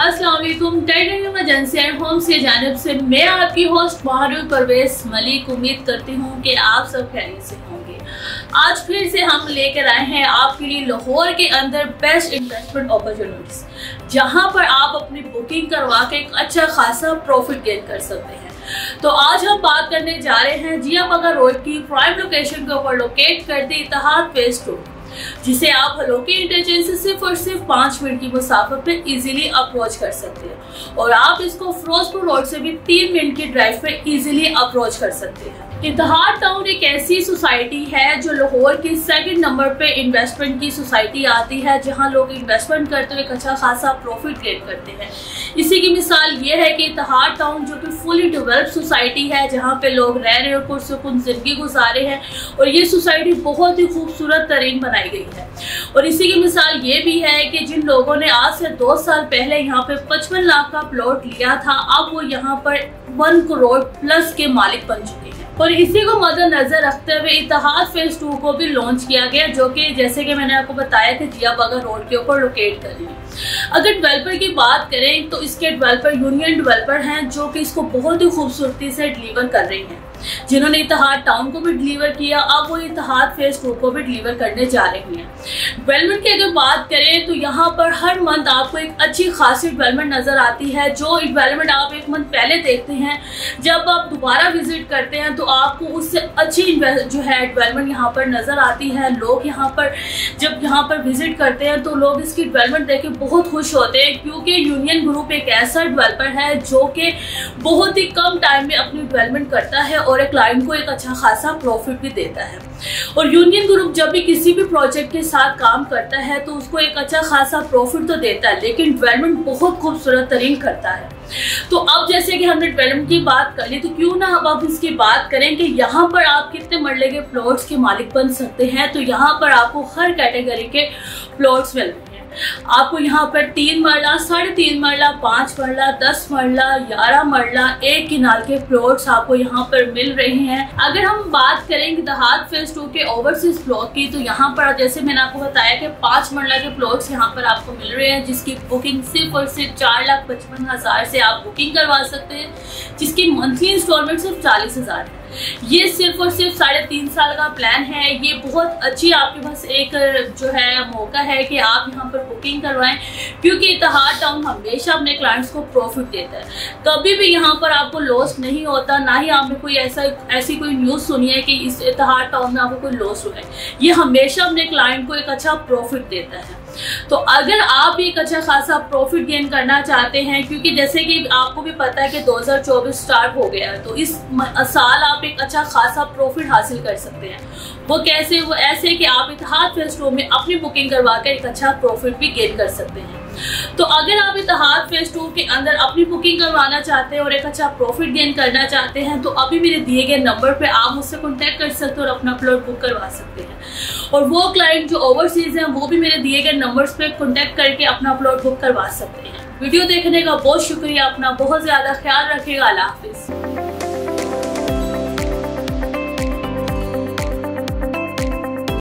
अस्सलाम वालेकुम। Titanium agency and home से जानिब से मैं आपकी होस्ट बहारुल परवेज मलिक। उम्मीद करती हूँ कि आप सब खैरियत से होंगे। आज फिर से हम लेकर आए हैं आपके लिए लाहौर के अंदर बेस्ट इन्वेस्टमेंट अपॉर्चुनिटीज, जहाँ पर आप अपनी बुकिंग करवा के एक अच्छा खासा प्रॉफिट गेन कर सकते हैं। तो आज हम बात करने जा रहे हैं जियाबागा रोड की प्राइम लोकेशन के ऊपर लोकेट करते इतिहाद फेज 2, जिसे आप हलोकी इंटरचेंज से सिर्फ और सिर्फ 5 मिनट की मुसाफत पर इजीली अप्रोच कर सकते हैं। और आप इसको फिरोजपुर रोड से भी 3 मिनट की ड्राइव पर इजीली अप्रोच कर सकते हैं। इतिहाद टाउन एक ऐसी सोसाइटी है जो लाहौर की 2nd नंबर पे इन्वेस्टमेंट की सोसाइटी आती है, जहां लोग इन्वेस्टमेंट करते हुए एक अच्छा खासा प्रॉफिट गेन करते हैं। इसी की मिसाल ये है कि इतिहाद टाउन जो कि फुली डेवलप्ड सोसाइटी है, जहां पे लोग रह रहे और पुरसुकून जिंदगी गुजारे हैं, और ये सोसाइटी बहुत ही खूबसूरत तरीन बनाई गई है। और इसी की मिसाल ये भी है कि जिन लोगों ने आज से 2 साल पहले यहाँ पे 55 लाख का प्लॉट लिया था, अब वो यहाँ पर 1 करोड़ प्लस के मालिक बन चुके हैं। और इसी को मद्देनजर रखते हुए इतिहाद फेज 2 को भी लॉन्च किया गया, जो कि जैसे कि मैंने आपको बताया कि जियाबागा रोड के ऊपर लोकेट करी है। अगर डेवलपर की बात करें तो इसके डेवलपर यूनियन डेवलपर हैं, जो कि इसको बहुत ही खूबसूरती से डिलीवर कर रही हैं, जिन्होंने इतिहाद टाउन को भी डिलीवर किया, अब वो इतिहाद फेज 2 को भी डिलीवर करने जा रही हैं। डेवलपमेंट की अगर बात करें तो यहाँ पर हर मंथ आपको एक अच्छी खासी डेवलपमेंट नजर आती है, जो डेवलपमेंट आप एक मंथ पहले देखते हैं, जब आप दोबारा विजिट करते हैं तो आपको उससे अच्छी जो है डेवलपमेंट यहाँ पर नजर आती है। लोग यहाँ पर जब यहाँ पर विजिट करते हैं तो लोग इसकी डेवलपमेंट देख के बहुत खुश होते हैं, क्योंकि यूनियन ग्रुप एक ऐसा डेवलपर है जो कि बहुत ही कम टाइम में अपनी डेवलपमेंट करता है और एक क्लाइंट को एक अच्छा खासा प्रॉफिट भी देता है। और यूनियन ग्रुप जब भी किसी भी प्रोजेक्ट के साथ काम करता है तो उसको एक अच्छा खासा प्रॉफिट तो देता है, लेकिन डेवलपमेंट बहुत खूबसूरत तरीन करता है। तो अब जैसे कि हमने डेवलपमेंट की बात कर ली, तो क्यों ना हम अब इसकी बात करें कि यहाँ पर आप कितने मरले के प्लॉट्स के मालिक बन सकते हैं। तो यहाँ पर आपको हर कैटेगरी के प्लॉट्स मिलते हैं। आपको यहाँ पर 3 मरला, 3.5 मरला, 5 मरला, 10 मरला, 11 मरला, 1 किनाल के प्लॉट्स आपको यहाँ पर मिल रहे हैं। अगर हम बात करेंगे इतिहाद फेज 2 के ओवरसीज प्लॉट की, तो यहाँ पर जैसे मैंने आपको बताया कि 5 मरला के प्लॉट्स यहाँ पर आपको मिल रहे हैं, जिसकी बुकिंग सिर्फ और सिर्फ 4,55,000 से आप बुकिंग करवा सकते हैं, जिसकी मंथली इंस्टॉलमेंट सिर्फ 40,000 है। ये सिर्फ और सिर्फ 3.5 साल का प्लान है। ये बहुत अच्छी आपके पास एक जो है मौका है कि आप यहाँ पर बुकिंग करवाएं, क्योंकि इतिहाद टाउन हमेशा अपने क्लाइंट्स को प्रॉफिट देता है, कभी भी यहाँ पर आपको लॉस नहीं होता। ना ही आपने कोई ऐसी कोई न्यूज़ सुनी है कि इस इतिहाद टाउन में आपको कोई लॉस हुआ है। ये हमेशा अपने क्लाइंट को एक अच्छा प्रॉफिट देता है। तो अगर आप भी एक अच्छा खासा प्रॉफिट गेन करना चाहते हैं, क्योंकि जैसे कि आपको भी पता है कि 2024 स्टार्ट हो गया है, तो इस साल आप एक अच्छा खासा प्रॉफिट हासिल कर सकते हैं। वो कैसे? वो ऐसे कि आप इतिहाद फेज 2 में अपनी बुकिंग करवा कर एक अच्छा प्रॉफिट भी गेन कर सकते हैं। तो अगर आप इतिहाद फेज 2 के अंदर अपनी बुकिंग करवाना चाहते हैं और एक अच्छा प्रॉफिट गेन करना चाहते हैं, तो अभी मेरे दिए गए नंबर पर आप मुझसे कॉन्टेक्ट कर सकते हो और अपना प्लॉट बुक करवा सकते हैं। और वो क्लाइंट जो ओवरसीज हैं वो भी मेरे दिए गए नंबर्स पे कॉन्टेक्ट करके अपना प्लॉट बुक करवा सकते हैं। वीडियो देखने का बहुत शुक्रिया। अपना बहुत ज़्यादा ख्याल रखिएगा। अल्लाह हाफिज़।